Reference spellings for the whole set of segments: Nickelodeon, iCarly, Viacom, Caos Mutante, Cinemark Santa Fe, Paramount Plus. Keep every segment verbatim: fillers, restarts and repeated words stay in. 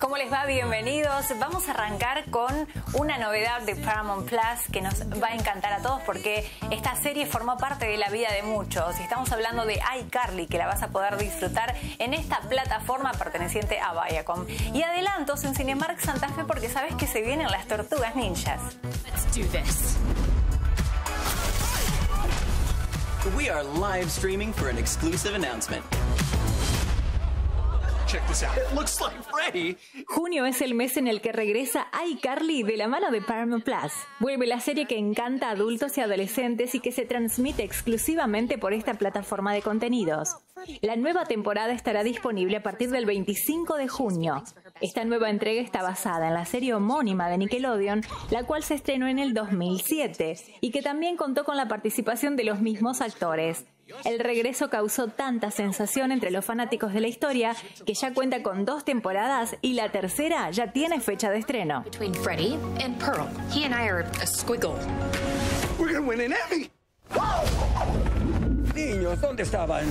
¿Cómo les va? Bienvenidos. Vamos a arrancar con una novedad de Paramount Plus que nos va a encantar a todos porque esta serie formó parte de la vida de muchos. Estamos hablando de iCarly, que la vas a poder disfrutar en esta plataforma perteneciente a Viacom. Y adelantos en Cinemark Santa Fe porque sabes que se vienen las tortugas ninjas. Let's do this. We are live streaming for an exclusive announcement. Check this out. It looks like Freddy. Junio es el mes en el que regresa iCarly de la mano de Paramount Plus. Vuelve la serie que encanta a adultos y adolescentes y que se transmite exclusivamente por esta plataforma de contenidos. La nueva temporada estará disponible a partir del veinticinco de junio. Esta nueva entrega está basada en la serie homónima de Nickelodeon, la cual se estrenó en el dos mil siete y que también contó con la participación de los mismos actores. El regreso causó tanta sensación entre los fanáticos de la historia que ya cuenta con dos temporadas y la tercera ya tiene fecha de estreno. Niños, ¿dónde estaban?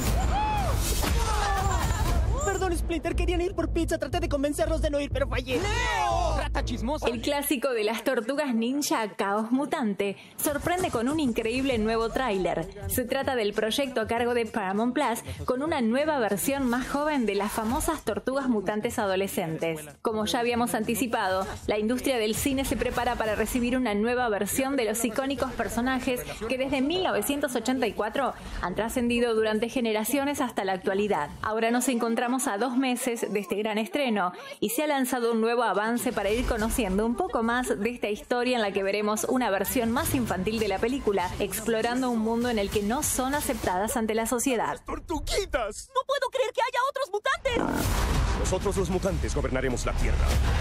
Perdón, Splinter, querían ir por pizza. Traté de convencerlos de no ir, pero fallé. ¡Leo! ¡Rata chismosa! El clásico de las tortugas ninja, Caos Mutante, sorprende con un increíble nuevo tráiler. Se trata del proyecto a cargo de Paramount Plus, con una nueva versión más joven de las famosas tortugas mutantes adolescentes. Como ya habíamos anticipado, la industria del cine se prepara para recibir una nueva versión de los icónicos personajes que desde mil novecientos ochenta y cuatro han trascendido durante generaciones hasta la actualidad. Ahora nos encontramos a dos meses de este gran estreno y se ha lanzado un nuevo avance para ir conociendo un poco más de esta historia en la que veremos una versión más infantil de la película, explorando un mundo en el que no son aceptadas ante la sociedad. ¡Las tortuguitas! ¡No puedo creer que haya otros mutantes! Nosotros los mutantes gobernaremos la Tierra.